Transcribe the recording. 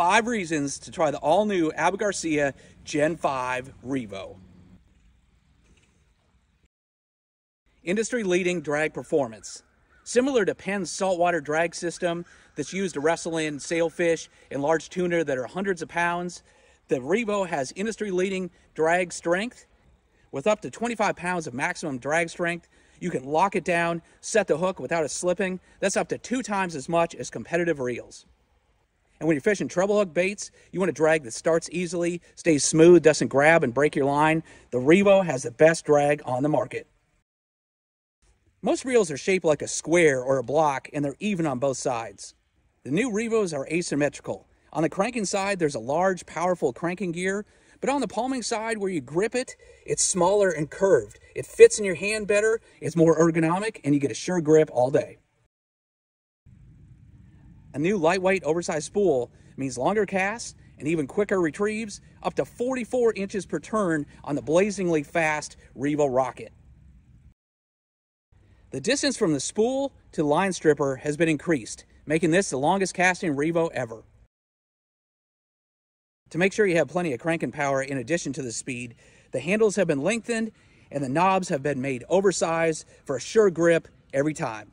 5 reasons to try the all-new Abu Garcia Gen 5 Revo. Industry-leading drag performance. Similar to Penn's saltwater drag system that's used to wrestle in sailfish and large tuna that are hundreds of pounds, the Revo has industry-leading drag strength. With up to 25 pounds of maximum drag strength, you can lock it down, set the hook without it slipping. That's up to 2 times as much as competitive reels. And when you're fishing treble hook baits, you want a drag that starts easily, stays smooth, doesn't grab and break your line. The Revo has the best drag on the market. Most reels are shaped like a square or a block, and they're even on both sides. The new Revos are asymmetrical. On the cranking side, there's a large, powerful cranking gear, but on the palming side where you grip it, it's smaller and curved. It fits in your hand better, it's more ergonomic, and you get a sure grip all day. A new lightweight oversized spool means longer casts and even quicker retrieves, up to 44 inches per turn on the blazingly fast Revo Rocket. The distance from the spool to the line stripper has been increased, making this the longest casting Revo ever. To make sure you have plenty of cranking power in addition to the speed, the handles have been lengthened and the knobs have been made oversized for a sure grip every time.